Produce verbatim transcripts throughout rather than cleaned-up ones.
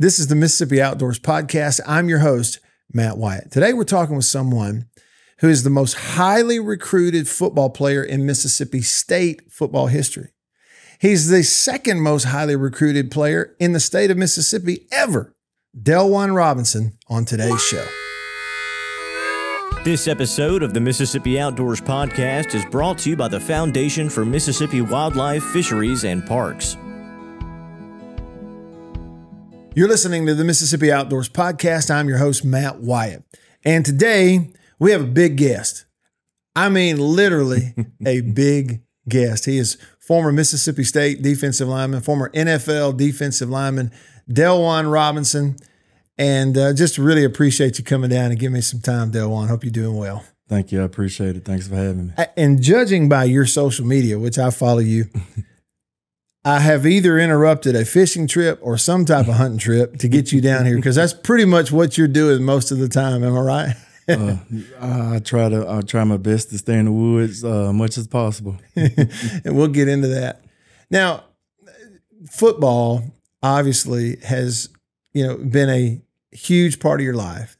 This is the Mississippi Outdoors Podcast. I'm your host, Matt Wyatt. Today we're talking with someone who is the most highly recruited football player in Mississippi State football history. He's the second most highly recruited player in the state of Mississippi ever, DelJuan Robinson, on today's show. This episode of the Mississippi Outdoors Podcast is brought to you by the Foundation for Mississippi Wildlife, Fisheries, and Parks. You're listening to the Mississippi Outdoors Podcast. I'm your host, Matt Wyatt. And today, we have a big guest. I mean, literally a big guest. He is former Mississippi State defensive lineman, former N F L defensive lineman, DelJuan Robinson. And uh, just really appreciate you coming down and giving me some time, DelJuan. Hope you're doing well. Thank you. I appreciate it. Thanks for having me. And judging by your social media, which I follow you, I have either interrupted a fishing trip or some type of hunting trip to get you down here, because that's pretty much what you're doing most of the time. Am I right? uh, I try to I try my best to stay in the woods uh, as much as possible. And we'll get into that. Now, football obviously has, you know, been a huge part of your life.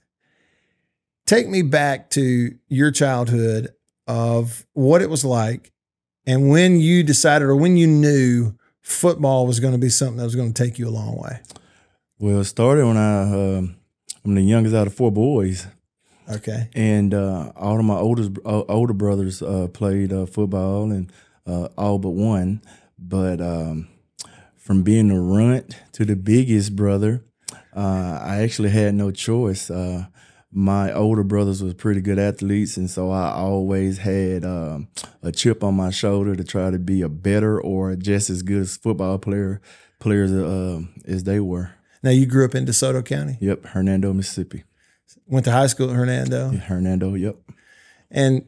Take me back to your childhood of what it was like and when you decided or when you knew football was going to be something that was going to take you a long way. Well, it started when I, uh, I'm the youngest out of four boys. Okay. And uh, all of my oldest, uh, older brothers uh, played uh, football, and uh, all but one. But um, from being the runt to the biggest brother, Uh, I actually had no choice. Uh, my older brothers was pretty good athletes, and so I always had uh, a chip on my shoulder to try to be a better or just as good as football player players uh, as they were. Now, you grew up in DeSoto County? Yep, Hernando, Mississippi. Went to high school at Hernando? Yeah, Hernando, yep. And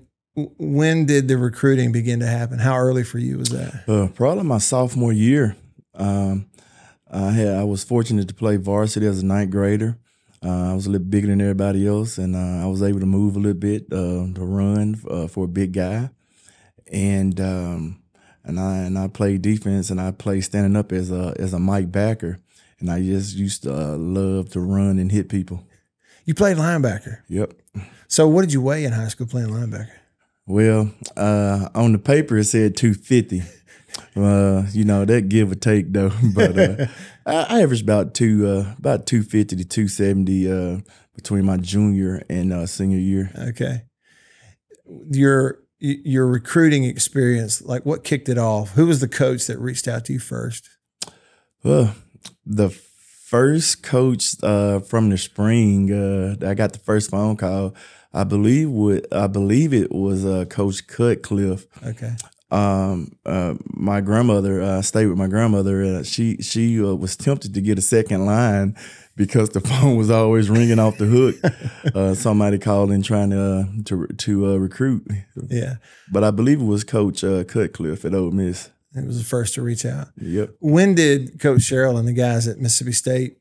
when did the recruiting begin to happen? How early for you was that? Uh, probably my sophomore year. Um I had I was fortunate to play varsity as a ninth grader. Uh, I was a little bigger than everybody else, and uh, I was able to move a little bit, uh, to run uh, for a big guy, and um, and I and I played defense, and I played standing up as a as a Mike backer, and I just used to uh, love to run and hit people. You played linebacker. Yep. So what did you weigh in high school playing linebacker? Well, uh, on the paper it said two fifty. Uh, you know, that give or take though, but uh, I, I averaged about two, uh, about two fifty to two seventy uh, between my junior and uh, senior year. Okay, your your recruiting experience, like what kicked it off? Who was the coach that reached out to you first? Well, the first coach uh, from the spring, uh, I got the first phone call. I believe what I believe it was uh, Coach Cutcliffe. Okay. Um, uh, my grandmother, I uh, stayed with my grandmother. Uh, she she uh, was tempted to get a second line because the phone was always ringing off the hook. Uh, somebody called in trying to uh, to to uh, recruit. Yeah, but I believe it was Coach uh, Cutcliffe at Ole Miss. It was the first to reach out. Yep. When did Coach Sherrill and the guys at Mississippi State,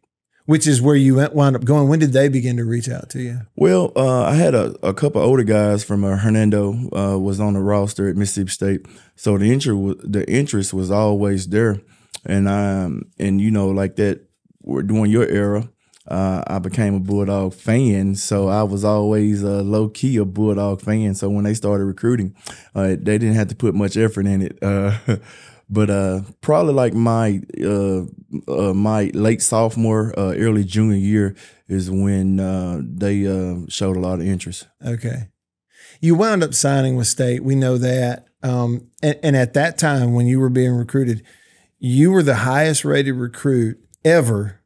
which is where you wound up going, when did they begin to reach out to you? Well, uh, I had a, a couple older guys from uh, Hernando uh, was on the roster at Mississippi State, so the interest the interest was always there, and um and you know, like that, we're during your era, uh, I became a Bulldog fan, so I was always uh, low key a Bulldog fan. So when they started recruiting, uh, they didn't have to put much effort in it. Uh, But uh, probably like my uh, uh, my late sophomore, uh, early junior year is when uh, they uh, showed a lot of interest. Okay. You wound up signing with State. We know that. Um, and, and at that time when you were being recruited, you were the highest rated recruit ever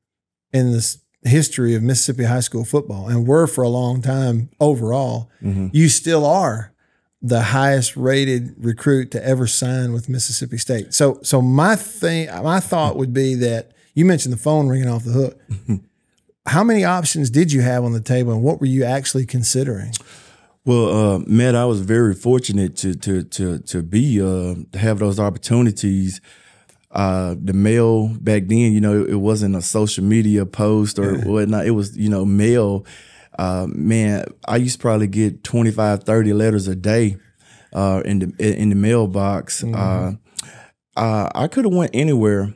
in the history of Mississippi high school football, and were for a long time overall. Mm-hmm. You still are the highest rated recruit to ever sign with Mississippi State. So, so my thing, my thought would be that you mentioned the phone ringing off the hook. How many options did you have on the table, and what were you actually considering? Well, uh, Matt, I was very fortunate to to to to be uh, to have those opportunities. Uh, the mail back then, you know, it, it wasn't a social media post or whatnot. It was, you know, mail. Uh, man, I used to probably get twenty-five, thirty letters a day uh, in the in the mailbox. Mm-hmm. uh, uh, I could have went anywhere,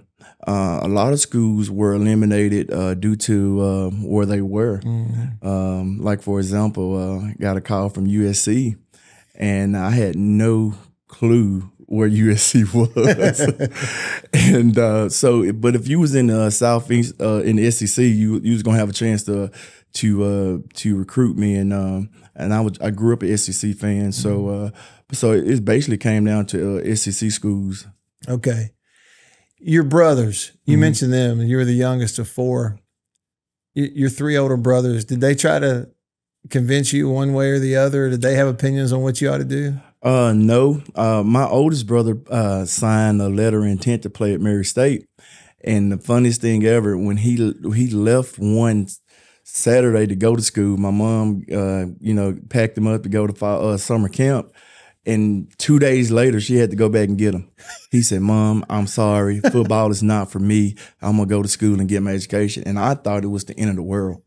Uh, a lot of schools were eliminated uh, due to uh, where they were. Mm-hmm. Um, like, for example, I uh, got a call from U S C, and I had no clue where U S C was. and uh, so, but if you was in uh, Southeast, uh, in the S E C, you, you was going to have a chance to to uh, to recruit me. And um, and I, would, I grew up an S E C fan, mm-hmm. so, uh, so it basically came down to uh, S E C schools. Okay. Your brothers, you mm-hmm. mentioned them, and you were the youngest of four. Your three older brothers, did they try to convince you one way or the other? Did they have opinions on what you ought to do? Uh, no. Uh, my oldest brother uh, signed a letter of intent to play at Mary State. And the funniest thing ever, when he he left one Saturday to go to school, my mom, uh, you know, packed him up to go to uh, summer camp. And two days later, she had to go back and get him. He said, "Mom, I'm sorry. Football is not for me. I'm going to go to school and get my education." And I thought it was the end of the world.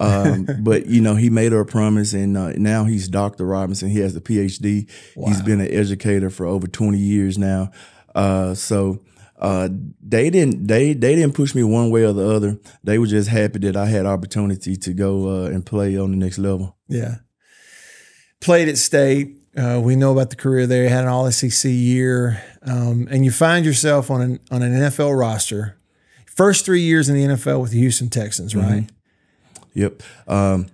Um, but, you know, he made her a promise, and uh, now he's Doctor Robinson. He has a P H D. Wow. He's been an educator for over twenty years now. Uh, so uh, they didn't they they didn't push me one way or the other. They were just happy that I had opportunity to go uh, and play on the next level. Yeah. Played at State. Uh, we know about the career there. You had an All S E C year, um, and you find yourself on an on an N F L roster. First three years in the N F L with the Houston Texans, right? Mm-hmm. Yep. Um,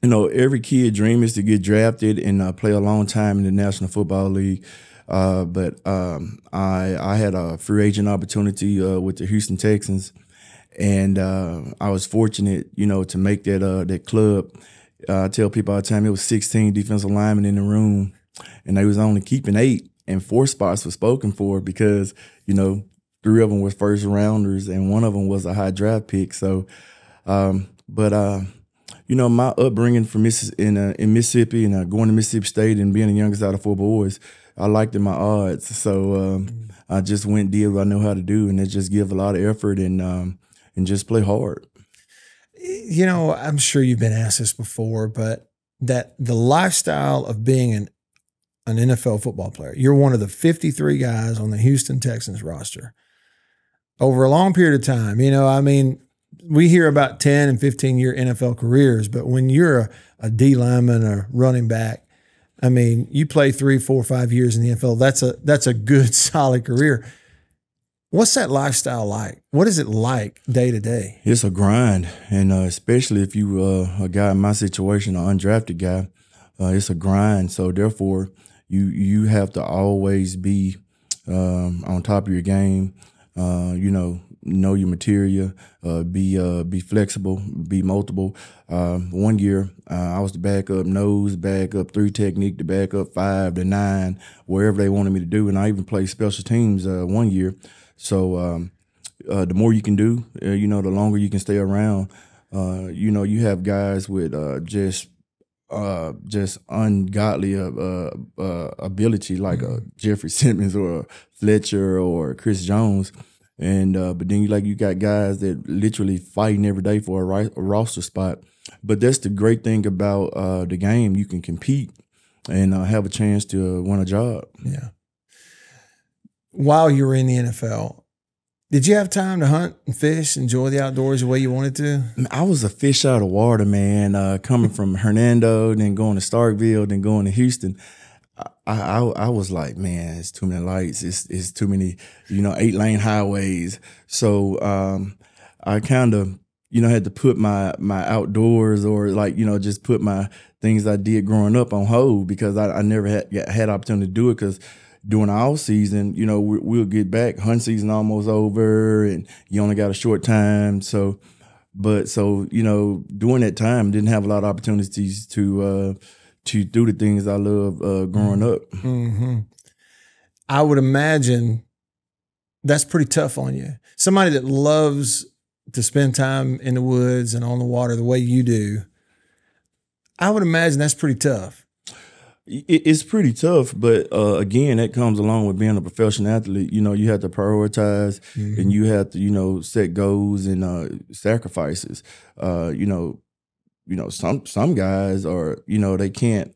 you know, every kid dream is to get drafted and uh, play a long time in the National Football League. Uh, but um, I I had a free agent opportunity uh, with the Houston Texans, and uh, I was fortunate, you know, to make that uh, that club. Uh, I tell people all the time, it was sixteen defensive linemen in the room, and they was only keeping eight, and four spots were spoken for because, you know, three of them were first rounders, and one of them was a high draft pick. So, um, but, uh, you know, my upbringing from Miss in, uh, in Mississippi and uh, going to Mississippi State and being the youngest out of four boys, I liked in my odds. So um, I just went and did what I know how to do, and it just give a lot of effort and um, and just play hard. You know, I'm sure you've been asked this before, but that the lifestyle of being an, an N F L football player, you're one of the fifty-three guys on the Houston Texans roster over a long period of time. You know, I mean, we hear about ten and fifteen year N F L careers, but when you're a, a D lineman or running back, I mean, you play three, four, five years in the N F L. That's a, that's a good, solid career. What's that lifestyle like? What is it like day to day? It's a grind, and uh, especially if you uh, a guy in my situation, an undrafted guy, uh, it's a grind. So therefore, you you have to always be um, on top of your game. Uh, you know, know your material, uh, be uh, be flexible, be multiple. Uh, one year, uh, I was the backup nose, backup three technique, the backup five, the nine, wherever they wanted me to do, and I even played special teams uh, one year. So um, uh, the more you can do, uh, you know, the longer you can stay around. Uh, you know, you have guys with uh, just uh, just ungodly uh, uh, ability, like a Jeffrey Simmons or a Fletcher or Chris Jones, and uh, but then you like you got guys that literally fighting every day for a, right, a roster spot. But that's the great thing about uh, the game; you can compete and uh, have a chance to uh, win a job. Yeah. While you were in the N F L, did you have time to hunt and fish, enjoy the outdoors the way you wanted to? I was a fish out of water, man, uh, coming from Hernando, then going to Starkville, then going to Houston. I, I, I was like, man, it's too many lights. It's, it's too many, you know, eight-lane highways. So um, I kind of, you know, had to put my, my outdoors or, like, you know, just put my things I did growing up on hold because I, I never had, had opportunity to do it because during the off season, you know, we, we'll get back. Hunt season almost over, and you only got a short time. So, but so you know, during that time, didn't have a lot of opportunities to uh, to do the things I love uh, growing mm-hmm. up. Mm-hmm. I would imagine that's pretty tough on you. Somebody that loves to spend time in the woods and on the water the way you do, I would imagine that's pretty tough. It's pretty tough, but uh, again, that comes along with being a professional athlete. You know, you have to prioritize mm-hmm. and you have to, you know, set goals and uh, sacrifices. Uh, you know, you know, some some guys are, you know, they can't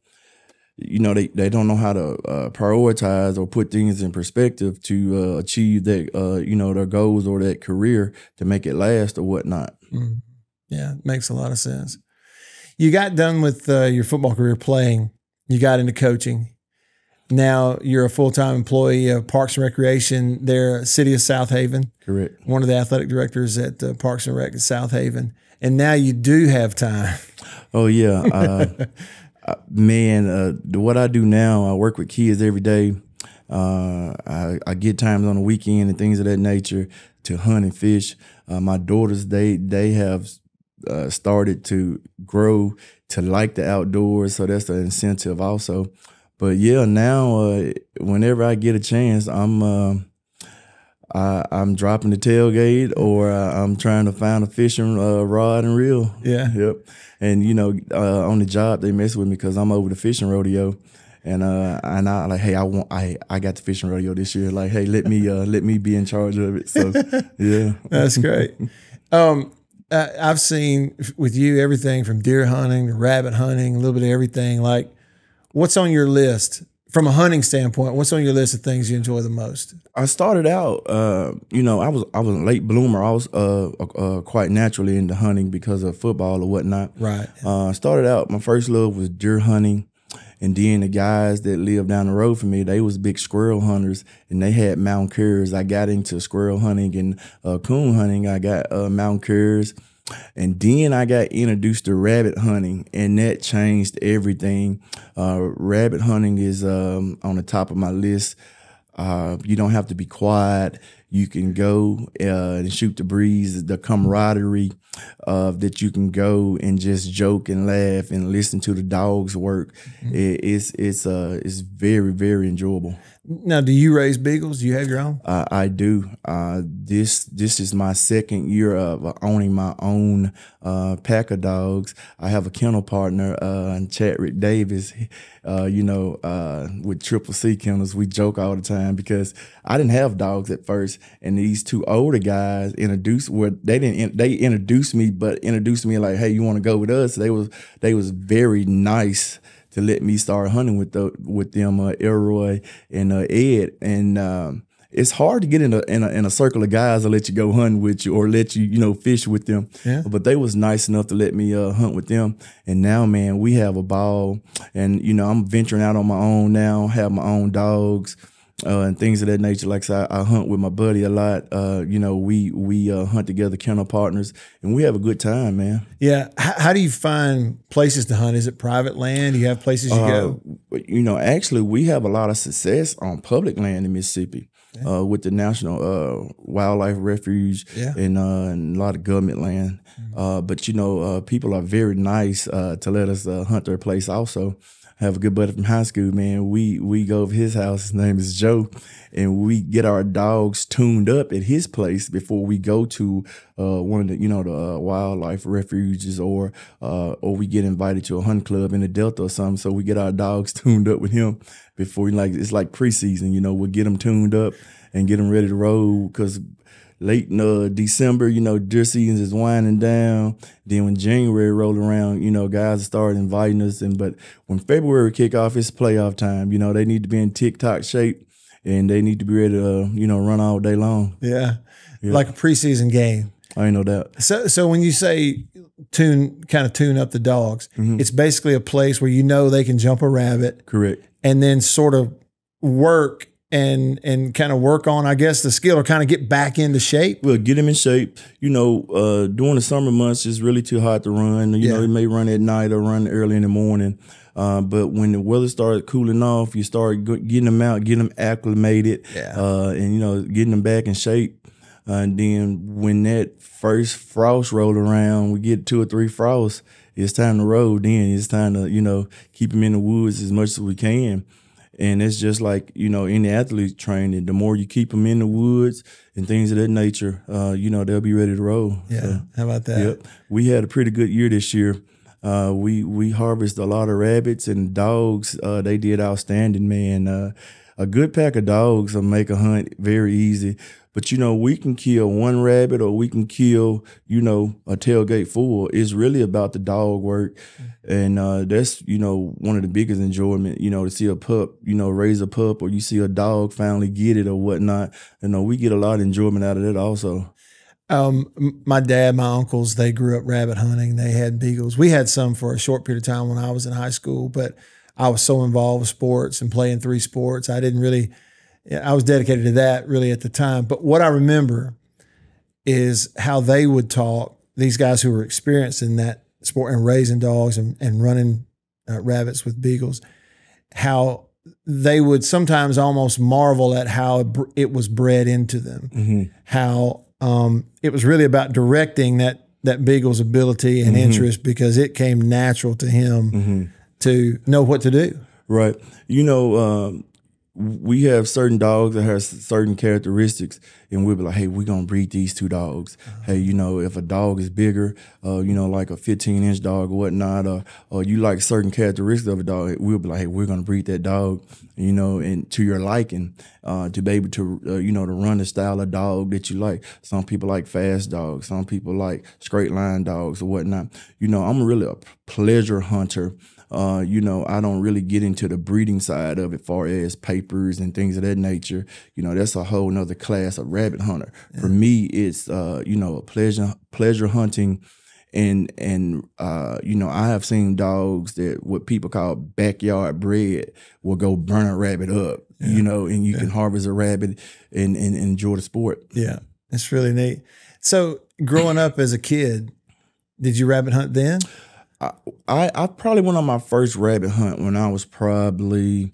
you know, they, they don't know how to uh, prioritize or put things in perspective to uh, achieve that, uh, you know, their goals or that career to make it last or whatnot. Mm-hmm. Yeah, it makes a lot of sense. You got done with uh, your football career playing. You got into coaching. Now you're a full-time employee of Parks and Recreation there, City of South Haven. Correct. One of the athletic directors at uh, Parks and Rec at South Haven. And now you do have time. Oh, yeah. Uh, man, uh, what I do now, I work with kids every day. Uh, I, I get times on the weekend and things of that nature to hunt and fish. Uh, my daughters, they they have uh, started to grow to like the outdoors, so that's an incentive also. But yeah, now uh, whenever I get a chance, I'm uh, I, I'm dropping the tailgate or I'm trying to find a fishing uh, rod and reel. Yeah, yep. And you know, uh, on the job they mess with me because I'm over the fishing rodeo, and uh, and I like, hey, I want I I got the fishing rodeo this year. Like, hey, let me uh, let me be in charge of it. So yeah, that's great. Um, I, I've seen with you everything from deer hunting to rabbit hunting, a little bit of everything. Like, what's on your list from a hunting standpoint? What's on your list of things you enjoy the most? I started out, uh, you know, I was I was a late bloomer. I was uh, uh, quite naturally into hunting because of football or whatnot. Right. Uh, started out, my first love was deer hunting, and then the guys that lived down the road from me, they was big squirrel hunters, and they had mountain curs. I got into squirrel hunting and uh, coon hunting. I got uh, mountain curs. And then I got introduced to rabbit hunting, and that changed everything. Uh, rabbit hunting is um, on the top of my list. Uh, you don't have to be quiet. You can go uh, and shoot the breeze, the camaraderie uh, that you can go and just joke and laugh and listen to the dogs work. Mm-hmm. it, it's it's uh, it's very, very enjoyable. Now, do you raise beagles? Do you have your own? Uh, I do. Uh, this this is my second year of owning my own uh, pack of dogs. I have a kennel partner, uh, Chad, Rick Davis. Uh, you know, uh, with Triple C Kennels, we joke all the time because I didn't have dogs at first, and these two older guys introduced. Well, they didn't. They introduced me, but introduced me like, "Hey, you want to go with us?" They was they was very nice to let me start hunting with the, with them, uh, Elroy and uh, Ed. And um, it's hard to get in a, in a in a circle of guys that let you go hunting with you or let you, you know, fish with them. Yeah. But they was nice enough to let me uh, hunt with them. And now, man, we have a ball. And, you know, I'm venturing out on my own now, have my own dogs uh, and things of that nature. Like I said, I hunt with my buddy a lot. Uh, you know, we, we uh, hunt together, kennel partners, and we have a good time, man. Yeah. How do you find places to hunt? Is it private land? Do you have places you uh, go? You know, actually, we have a lot of success on public land in Mississippi yeah. uh, with the National uh, Wildlife Refuge yeah. and, uh, and a lot of government land. Mm-hmm. uh, but, you know, uh, people are very nice uh, to let us uh, hunt their place also. I have a good buddy from high school, man. We we go over his house. His name is Joe, and we get our dogs tuned up at his place before we go to uh, one of the, you know, the uh, wildlife refuges, or uh, or we get invited to a hunt club in the Delta or something. So we get our dogs tuned up with him before we, like, it's like preseason. You know, we'll get them tuned up and get them ready to roll because late in uh, December, you know, deer season is winding down. Then when January rolled around, you know, guys started inviting us. And but when February kick off, it's playoff time. You know, they need to be in tick-tock shape, and they need to be ready to, uh, you know, run all day long. Yeah. yeah, like a preseason game. I ain't no doubt. So, so when you say tune, kind of tune up the dogs, mm-hmm. it's basically a place where you know they can jump a rabbit. Correct. And then sort of work and and kind of work on, I guess, the skill, or kind of get back into shape? Well, get him in shape. You know, uh, during the summer months, it's really too hot to run. You yeah. know, it may run at night or run early in the morning. Uh, but when the weather starts cooling off, you start getting them out, getting them acclimated, yeah. uh, and, you know, getting them back in shape. Uh, and then when that first frost rolled around, we get two or three frosts, it's time to roll then. It's time to, you know, keep them in the woods as much as we can. And it's just like, you know, any athlete training, the more you keep them in the woods and things of that nature, uh, you know, they'll be ready to roll. Yeah. So, how about that? Yep. We had a pretty good year this year. Uh, we we harvested a lot of rabbits and dogs. Uh, they did outstanding, man. Uh, a good pack of dogs will make a hunt very easy. But, you know, we can kill one rabbit or we can kill, you know, a tailgate full. It's really about the dog work. And uh, that's, you know, one of the biggest enjoyment, you know, to see a pup, you know, raise a pup, or you see a dog finally get it or whatnot. You know, we get a lot of enjoyment out of that also. Um, my dad, my uncles, they grew up rabbit hunting. They had beagles. We had some for a short period of time when I was in high school, but I was so involved with sports and playing three sports. I didn't really, I was dedicated to that really at the time. But what I remember is how they would talk, these guys who were experienced in that sport and raising dogs and, and running uh, rabbits with beagles, how they would sometimes almost marvel at how it was bred into them, mm-hmm. how Um, it was really about directing that that beagle's ability and mm-hmm. interest, because it came natural to him mm-hmm. to know what to do. Right. You know, um, we have certain dogs that have certain characteristics, and we'll be like, hey, we're going to breed these two dogs. Uh-huh. Hey, you know, if a dog is bigger, uh, you know, like a fifteen inch dog or whatnot, or, or you like certain characteristics of a dog, we'll be like, hey, we're going to breed that dog, you know, and to your liking, uh, to be able to, uh, you know, to run the style of dog that you like. Some people like fast dogs. Some people like straight line dogs or whatnot. You know, I'm really a pleasure hunter. Uh, you know, I don't really get into the breeding side of it, far as papers and things of that nature. You know, that's a whole nother class of rabbit hunter. Yeah. For me, it's, uh, you know, a pleasure, pleasure hunting. And, and uh, you know, I have seen dogs that what people call backyard bred will go burn a rabbit up, yeah. you know, and you yeah. can harvest a rabbit and, and, and enjoy the sport. Yeah, that's really neat. So growing up as a kid, did you rabbit hunt then? I, I probably went on my first rabbit hunt when I was probably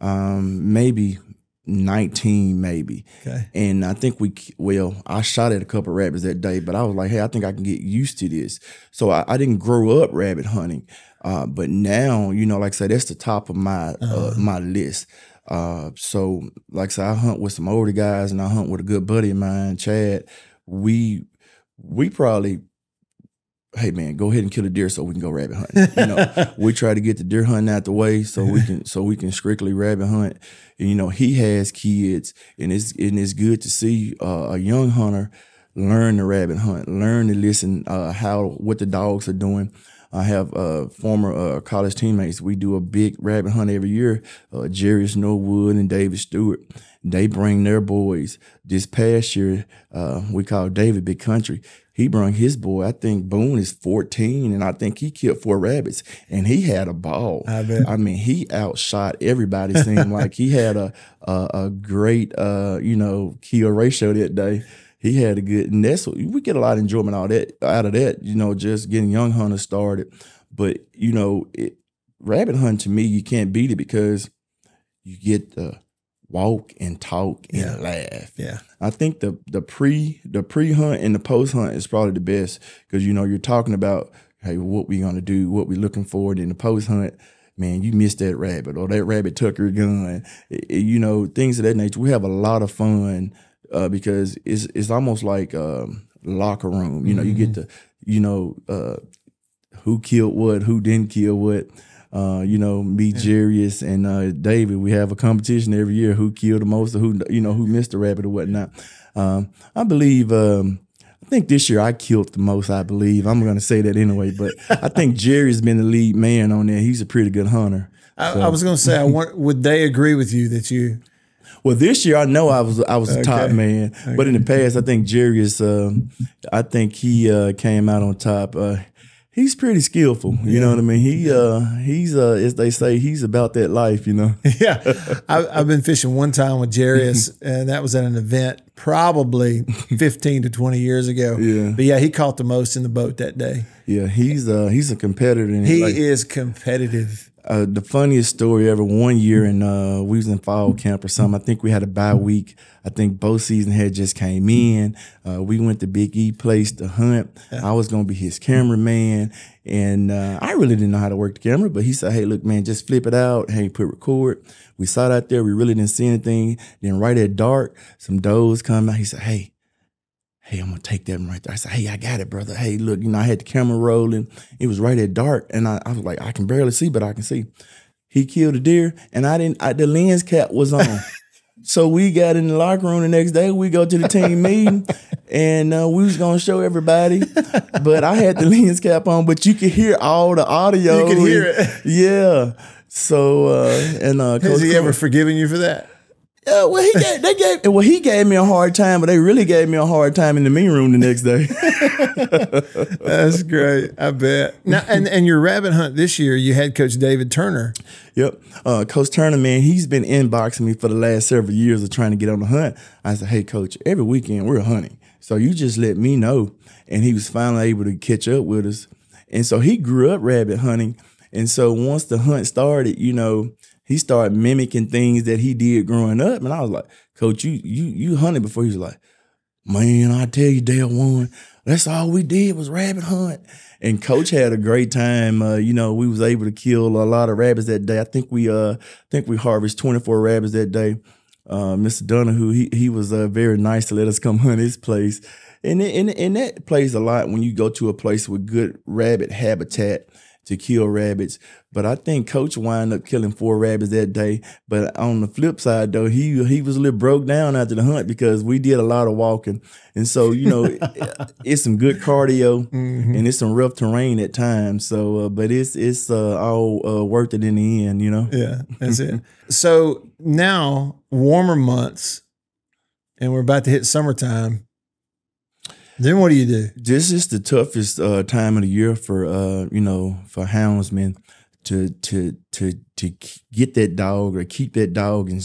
um, maybe nineteen, maybe. Okay. And I think we, well, I shot at a couple of rabbits that day, but I was like, hey, I think I can get used to this. So I, I didn't grow up rabbit hunting. Uh, but now, you know, like I said, that's the top of my, uh-huh. uh, my list. Uh, so like I said, I hunt with some older guys, and I hunt with a good buddy of mine, Chad. We, we probably... hey man, go ahead and kill a deer so we can go rabbit hunting. You know, we try to get the deer hunting out the way so we can so we can strictly rabbit hunt. And you know, he has kids, and it's and it's good to see uh, a young hunter learn to rabbit hunt, learn to listen uh, how what the dogs are doing. I have uh, former uh, college teammates. We do a big rabbit hunt every year. Uh, Jerry Snowwood and David Stewart, they bring their boys. This past year, uh, we call David Big Country. He brought his boy. I think Boone is fourteen, and I think he killed four rabbits, and he had a ball. I bet. I mean, he outshot everybody. Seemed like he had a a, a great uh, you know kill ratio that day. He had a good, and that's we get a lot of enjoyment out of that out of that. You know, just getting young hunters started. But you know, it, rabbit hunting to me, you can't beat it, because you get the walk and talk and yeah. laugh. Yeah, I think the the pre the pre hunt and the post hunt is probably the best, because you know you're talking about hey, what we gonna do, what we looking for. In the post hunt, man, you missed that rabbit, or that rabbit took your gun. It, it, you know, things of that nature. We have a lot of fun uh, because it's it's almost like um, locker room. You know, mm-hmm. you get to you know uh, who killed what, who didn't kill what. Uh, you know, me, Jarius, and uh, David, we have a competition every year who killed the most or who, you know, who missed the rabbit or whatnot. Um, I believe, um, I think this year I killed the most, I believe. I'm going to say that anyway, but I think Jerry's been the lead man on there. He's a pretty good hunter. So. I, I was going to say, I want, would they agree with you that you... Well, this year I know I was I was okay. a top man, okay. but in the past I think Jarius, um, I think he uh, came out on top. Uh, He's pretty skillful, you yeah. know what I mean. He uh, he's uh, as they say, he's about that life, you know. Yeah, I, I've been fishing one time with Jarius, and that was at an event probably fifteen to twenty years ago. Yeah, but yeah, he caught the most in the boat that day. Yeah, he's uh, he's a competitor. In he like, is competitive. Uh, the funniest story ever. One year, and uh, we was in fall camp or something. I think we had a bye week. I think both season had just came in. Uh, we went to Big E place to hunt. I was gonna be his cameraman, and uh, I really didn't know how to work the camera. But he said, "Hey, look, man, just flip it out. Hey, put record." We sat out there. We really didn't see anything. Then right at dark, some does come out. He said, "Hey." Hey, I'm gonna take that one right there. I said, hey, I got it, brother. Hey, look, you know, I had the camera rolling. It was right at dark, and I, I was like, I can barely see, but I can see. He killed a deer, and I didn't. I, the lens cap was on. So we got in the locker room the next day. We go to the team meeting, and uh, we was gonna show everybody. But I had the lens cap on, but you could hear all the audio. You could hear it. Yeah. So uh, and uh, has he ever forgiven you for that? Yeah. Well, he gave, they gave. Well, he gave me a hard time, but they really gave me a hard time in the meeting room the next day. That's great. I bet. Now, and and your rabbit hunt this year, you had Coach David Turner. Yep. Uh, Coach Turner, man, he's been inboxing me for the last several years of trying to get on the hunt. I said, hey, Coach, every weekend we're hunting. So you just let me know. And he was finally able to catch up with us. And so he grew up rabbit hunting. And so once the hunt started, you know, he started mimicking things that he did growing up. And I was like, Coach, you you you hunted before? He was like, man, I tell you, day one, that's all we did was rabbit hunt. And Coach had a great time. Uh, you know, we was able to kill a lot of rabbits that day. I think we uh think we harvested twenty-four rabbits that day. Uh, Mister Donahue, he he was uh, very nice to let us come hunt his place. And, and, and that plays a lot when you go to a place with good rabbit habitat to kill rabbits. But I think Coach wound up killing four rabbits that day. But on the flip side, though, he he was a little broke down after the hunt because we did a lot of walking. And so, you know, it's some good cardio, mm-hmm. and it's some rough terrain at times. So, uh, but it's it's uh, all uh, worth it in the end, you know? Yeah, that's it. So now, warmer months, and we're about to hit summertime. Then what do you do? This is the toughest uh, time of the year for uh, you know, for houndsmen to to to to get that dog or keep that dog in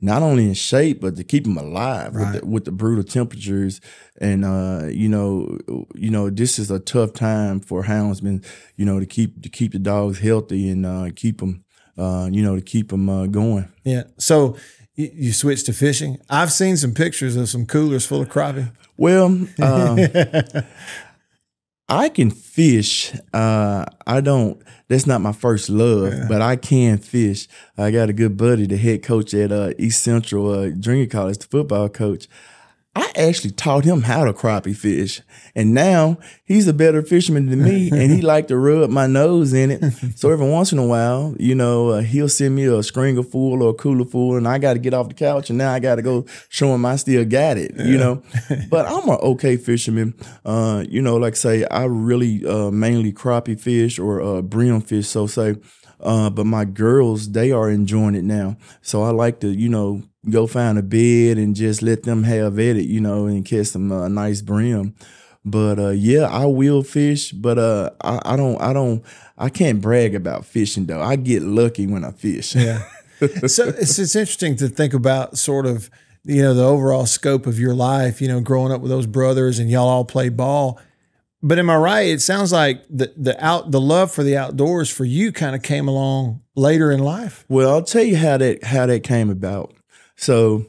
not only in shape but to keep him alive, right, with the, with the brutal temperatures. And uh, you know, you know, this is a tough time for houndsmen, you know, to keep to keep the dogs healthy and uh, keep them, uh, you know, to keep them uh, going. Yeah. So you switched to fishing. I've seen some pictures of some coolers full of crappie. Well, uh, I can fish. Uh, I don't, that's not my first love, yeah, but I can fish. I got a good buddy, the head coach at uh, East Central uh, Junior College, the football coach. I actually taught him how to crappie fish. And now he's a better fisherman than me, and he liked to rub my nose in it. So every once in a while, you know, uh, he'll send me a stringer full or a cooler full, and I got to get off the couch, and now I got to go show him I still got it, yeah, you know. But I'm an okay fisherman. Uh, you know, like I say, I really uh, mainly crappie fish or uh, brim fish, so say. Uh, but my girls, they are enjoying it now. So I like to, you know, go find a bed and just let them have at it, you know, and catch some uh, nice brim. But uh, yeah, I will fish, but uh, I, I don't, I don't, I can't brag about fishing though. I get lucky when I fish. Yeah. So it's it's interesting to think about sort of, you know, the overall scope of your life. You know, growing up with those brothers and y'all all play ball. But am I right? It sounds like the the out the love for the outdoors for you kind of came along later in life. Well, I'll tell you how that how that came about. So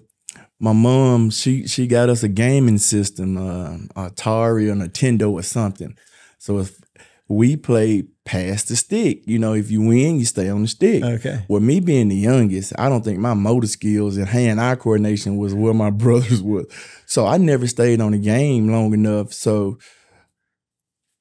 my mom, she she got us a gaming system, uh, Atari or Nintendo or something. So if we played pass the stick. You know, if you win, you stay on the stick. Okay. Well, me being the youngest, I don't think my motor skills and hand-eye coordination was where my brothers were. So I never stayed on the game long enough. So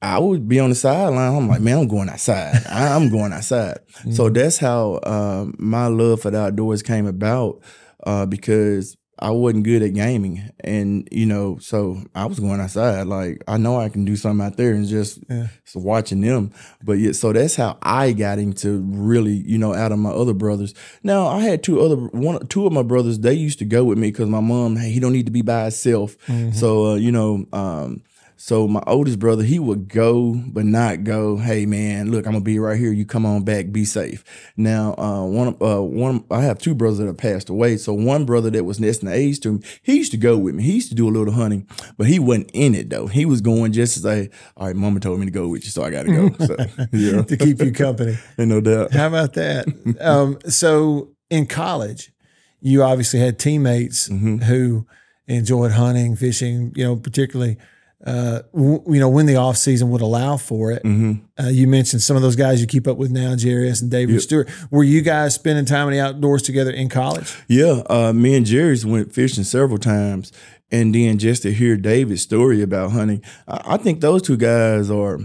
I would be on the sideline. I'm like, man, I'm going outside. I'm going outside. Mm-hmm. So that's how uh, my love for the outdoors came about, uh, because I wasn't good at gaming. And, you know, so I was going outside. Like, I know I can do something out there and just, yeah, just watching them. But yeah, so that's how I got into really, you know, out of my other brothers. Now, I had two other, one, two of my brothers, they used to go with me because my mom, hey, he don't need to be by himself. Mm-hmm. So, uh, you know, um, so my oldest brother, he would go, but not go, hey, man, look, I'm going to be right here. You come on back. Be safe. Now, uh, one, uh, one, I have two brothers that have passed away. So one brother that was next in age to him, he used to go with me. He used to do a little hunting, but he wasn't in it, though. He was going just to say, all right, mama told me to go with you, so I got to go. So, yeah. To keep you company. No doubt. How about that? um, so in college, you obviously had teammates, mm-hmm, who enjoyed hunting, fishing, you know, particularly – Uh, w you know, when the off season would allow for it. Mm-hmm. Uh, you mentioned some of those guys you keep up with now, Jarius and David, yep, Stewart. Were you guys spending time in the outdoors together in college? Yeah, uh, me and Jarius went fishing several times, and then just to hear David's story about hunting, I, I think those two guys are,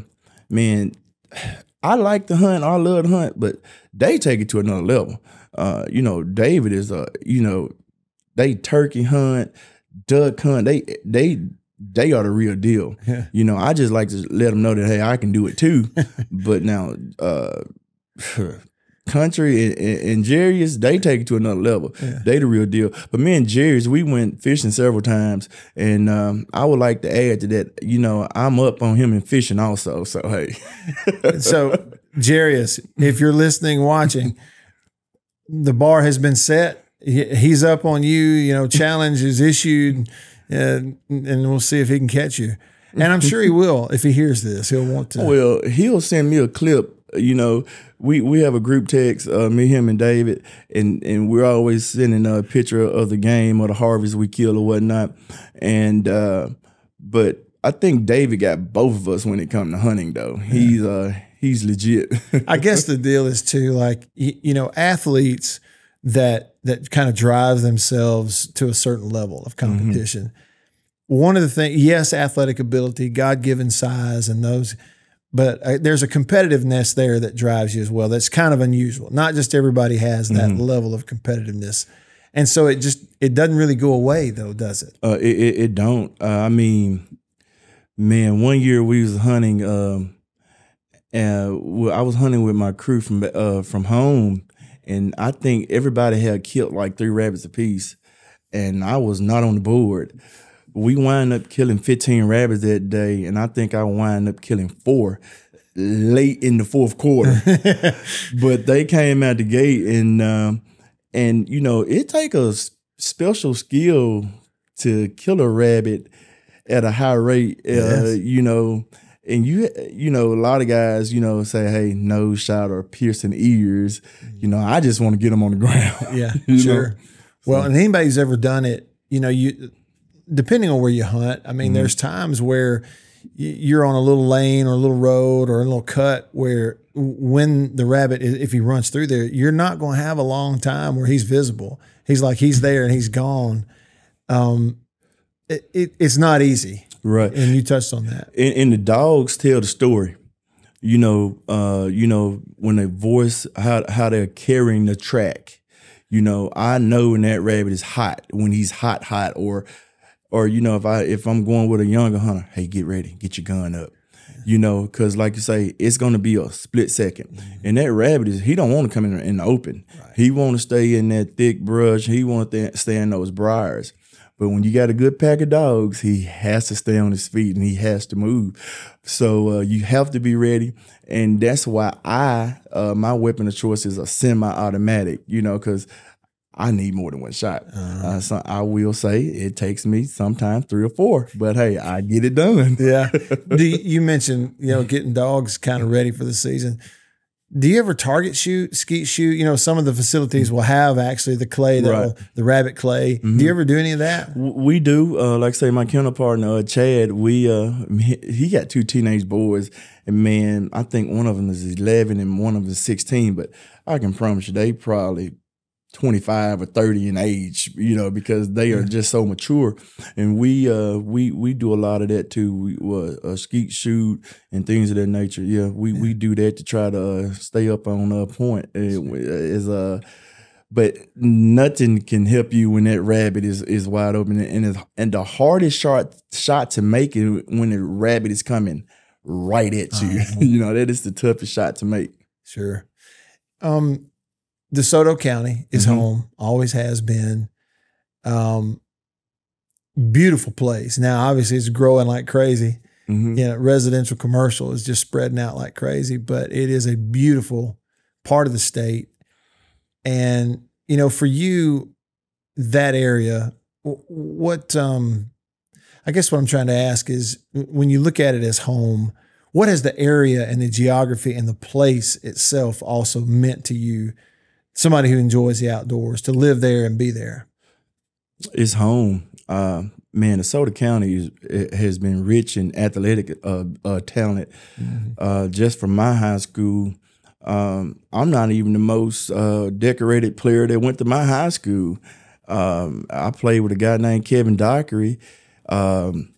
man, I like to hunt. I love to hunt, but they take it to another level. Uh, you know, David is a, you know, they turkey hunt, duck hunt. They they they are the real deal. Yeah. You know, I just like to let them know that, hey, I can do it too. But now, uh, Country and, and, and Jarius, they take it to another level. Yeah. They the real deal. But me and Jarius, we went fishing several times, and um, I would like to add to that, you know, I'm up on him in fishing also, so hey. So, Jarius, if you're listening, watching, the bar has been set. He's up on you, you know, challenge is issued, and, and we'll see if he can catch you. And I'm sure he will if he hears this. He'll want to. Well, he'll send me a clip. You know, we, we have a group text, uh, me, him, and David, and, and we're always sending a picture of the game or the harvest we kill or whatnot. And uh, but I think David got both of us when it comes to hunting, though. Yeah. He's uh, he's legit. I guess the deal is too, like you, you know, athletes that that kind of drive themselves to a certain level of competition. Mm-hmm. One of the things, yes, athletic ability, God-given size, and those. But uh, there's a competitiveness there that drives you as well. That's kind of unusual. Not just everybody has that mm-hmm. level of competitiveness, and so it just it doesn't really go away though, does it? Uh, it, it it don't. Uh, I mean, man, one year we was hunting, um, and I was hunting with my crew from uh, from home, and I think everybody had killed like three rabbits apiece, and I was not on the board. We wind up killing fifteen rabbits that day, and I think I wind up killing four late in the fourth quarter. But they came out the gate, and um, and you know it take a special skill to kill a rabbit at a high rate. Uh, yes. You know, and you you know a lot of guys you know say, hey, nose shot or piercing ears. You know, I just want to get them on the ground. Yeah, sure. Know? Well, so, and anybody who's ever done it, you know you. Depending on where you hunt, I mean, mm-hmm. there's times where you're on a little lane or a little road or a little cut where when the rabbit, if he runs through there, you're not going to have a long time where he's visible. He's like, he's there and he's gone. Um, it, it, it's not easy. Right. And you touched on that. And, and the dogs tell the story. You know, uh, you know, when they voice, how, how they're carrying the track. You know, I know when that rabbit is hot, when he's hot, hot, or Or, you know, if, I, if I'm going with a younger hunter, hey, get ready, get your gun up. You know, because like you say, it's going to be a split second. And that rabbit, is he don't want to come in, in the open. Right. He want to stay in that thick brush. He want to stay in those briars. But when you got a good pack of dogs, he has to stay on his feet and he has to move. So uh, you have to be ready. And that's why I, uh, my weapon of choice is a semi-automatic, you know, because I need more than one shot. Uh-huh. uh, so I will say it takes me sometimes three or four, but hey, I get it done. Yeah. Do you, you mentioned you know getting dogs kind of ready for the season? Do you ever target shoot, skeet shoot? You know, some of the facilities will have actually the clay, that right. will, the rabbit clay. Mm-hmm. Do you ever do any of that? We do. Uh, like I say, my kennel partner, uh, Chad, we uh, he got two teenage boys. And man, I think one of them is eleven and one of them is sixteen, but I can promise you they probably twenty-five or thirty in age, you know, because they are just so mature. And we uh, we we do a lot of that too. We uh, uh, skeet shoot and things of that nature. Yeah, we, yeah. we do that to try to uh, stay up on a uh, point. It, is uh, but nothing can help you when that rabbit is is wide open. And it's, and the hardest shot shot to make is when the rabbit is coming right at you. Uh-huh. You know, that is the toughest shot to make. Sure. Um. DeSoto County is mm-hmm. home, always has been. Um, beautiful place. Now, obviously, it's growing like crazy. Mm-hmm. You know, residential commercial is just spreading out like crazy, but it is a beautiful part of the state. And, you know, for you, that area, what um, I guess what I'm trying to ask is when you look at it as home, what has the area and the geography and the place itself also meant to you? Somebody who enjoys the outdoors, to live there and be there. It's home. Uh, man, DeSoto County is, it has been rich in athletic uh, uh, talent. Mm-hmm. Uh, just from my high school, um, I'm not even the most uh, decorated player that went to my high school. Um, I played with a guy named Kevin Dockery. Um,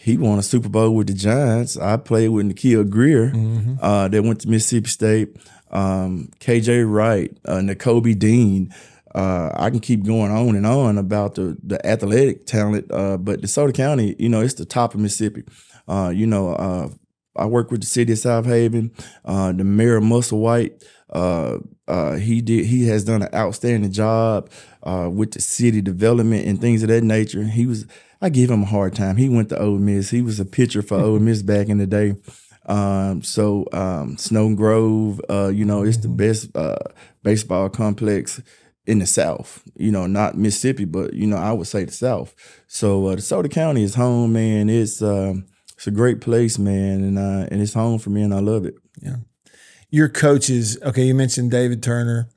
he won a Super Bowl with the Giants. I played with Nakia Greer mm-hmm. uh, that went to Mississippi State. Um, K J Wright, uh, N'Kobe Dean. Uh, I can keep going on and on about the, the athletic talent, uh, but DeSoto County, you know, it's the top of Mississippi. Uh, you know, uh, I work with the city of South Haven, uh, the Mayor Musselwhite. Uh, uh, he did. He has done an outstanding job uh, with the city development and things of that nature. He was. I give him a hard time. He went to Ole Miss. He was a pitcher for Ole Miss back in the day. Um, so um, Snowden Grove, uh, you know, it's the best uh, baseball complex in the South, you know, not Mississippi, but, you know, I would say the South. So uh, DeSoto County is home, man. It's uh, it's a great place, man, and uh, and it's home for me, and I love it. Yeah. Your coaches, okay, you mentioned David Turner.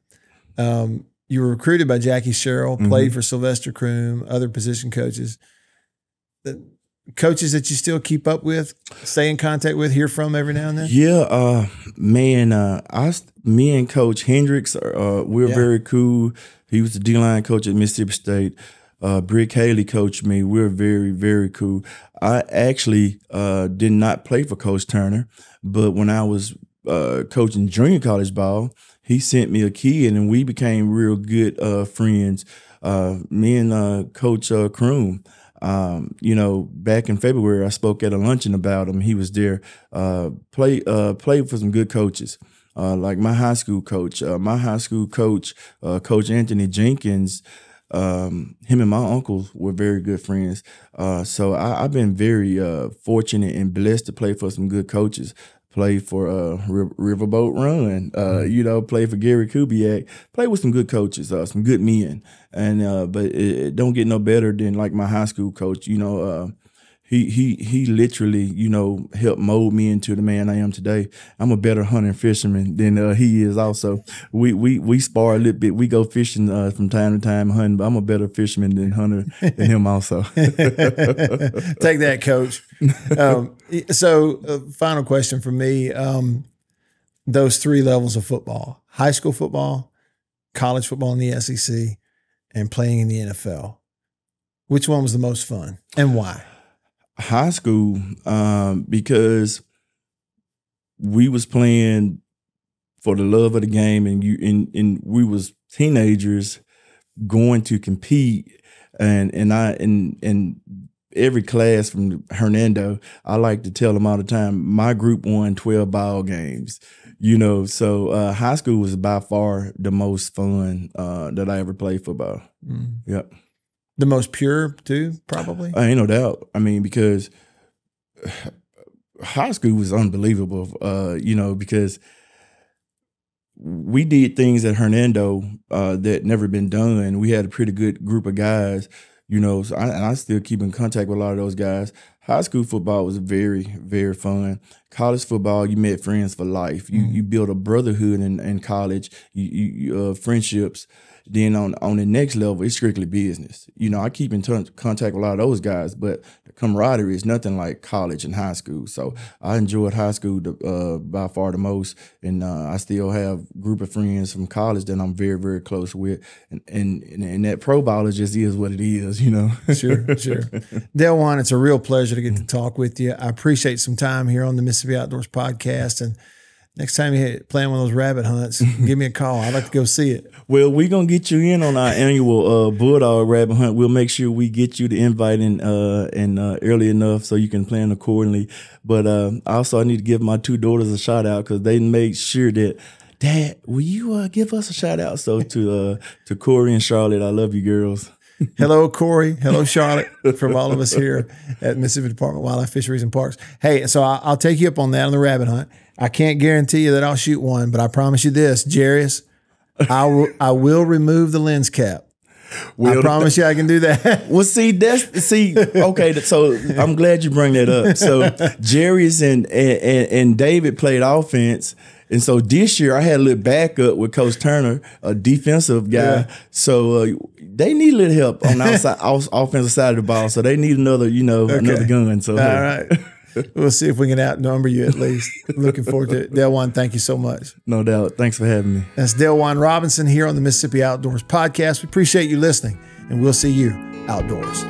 Um, you were recruited by Jackie Sherrill, played mm-hmm. for Sylvester Croom, other position coaches. The coaches that you still keep up with, stay in contact with, hear from every now and then? Yeah, uh, man, uh, I – me and Coach Hendricks, uh, we're yeah. very cool. He was the D-line coach at Mississippi State. Uh, Brick Haley coached me. We're very, very cool. I actually uh, did not play for Coach Turner, but when I was uh, coaching junior college ball, he sent me a kid, and we became real good uh, friends. Uh, me and uh, Coach uh, Croom. Um, you know, back in February, I spoke at a luncheon about him. He was there. Uh, play, uh, played for some good coaches. Uh, like my high school coach, uh, my high school coach, uh, Coach Anthony Jenkins, um, him and my uncle were very good friends. Uh, so I, I've been very uh, fortunate and blessed to play for some good coaches. Played for uh, Riverboat Run, uh, you know, played for Gary Kubiak, played with some good coaches, uh, some good men. And uh, but it, it don't get no better than like my high school coach, you know, uh, He he he literally, you know, helped mold me into the man I am today. I'm a better hunter and fisherman than uh, he is also. We we we spar a little bit. We go fishing uh, from time to time, hunting, but I'm a better fisherman than hunter than him also. Take that, Coach. Um, so uh, final question for me. Um, those three levels of football, high school football, college football in the S E C, and playing in the N F L. Which one was the most fun and why? High school, um, because we was playing for the love of the game, and you and, and we was teenagers going to compete, and and I and and every class from Hernando, I like to tell them all the time, my group won twelve ball games, you know. So uh, high school was by far the most fun uh, that I ever played football. Mm. Yep. The most pure, too, probably? I ain't no doubt. I mean, because high school was unbelievable, uh, you know, because we did things at Hernando uh, that never been done. We had a pretty good group of guys, you know, so I, and I still keep in contact with a lot of those guys. High school football was very, very fun. College football, you met friends for life. You mm. you build a brotherhood in, in college, you, you uh, friendships. Then on, on the next level, it's strictly business. You know, I keep in touch, contact with a lot of those guys, but the camaraderie is nothing like college and high school. So I enjoyed high school to, uh, by far the most, and uh, I still have a group of friends from college that I'm very, very close with. And and, and that pro ball just is what it is, you know. Sure, sure. DelJuan, it's a real pleasure to get to talk with you. I appreciate some time here on the Mississippi Outdoors Podcast, and next time you're playing one of those rabbit hunts, give me a call. I'd like to go see it. Well, we're going to get you in on our annual uh, Bulldog Rabbit Hunt. We'll make sure we get you the invite in, uh, and, uh, early enough so you can plan accordingly. But uh, also, I need to give my two daughters a shout-out because they made sure that, Dad, will you uh, give us a shout-out? So to, uh, to Corey and Charlotte, I love you girls. Hello, Corey. Hello, Charlotte, from all of us here at Mississippi Department of Wildlife, Fisheries, and Parks. Hey, so I'll take you up on that on the rabbit hunt. I can't guarantee you that I'll shoot one, but I promise you this, Jarius, I will, I will remove the lens cap. Well, I promise you I can do that. Well, see, that's, see, okay, so I'm glad you bring that up. So Jarius and, and, and David played offense. And so this year I had a little backup with Coach Turner, a defensive guy. Yeah. So uh, they need a little help on the outside, offensive side of the ball. So they need another, you know, okay. another gun. So all hey. right, we'll see if we can outnumber you at least. Looking forward to it. DelJuan, thank you so much. No doubt. Thanks for having me. That's DelJuan Robinson here on the Mississippi Outdoors Podcast. We appreciate you listening, and we'll see you outdoors.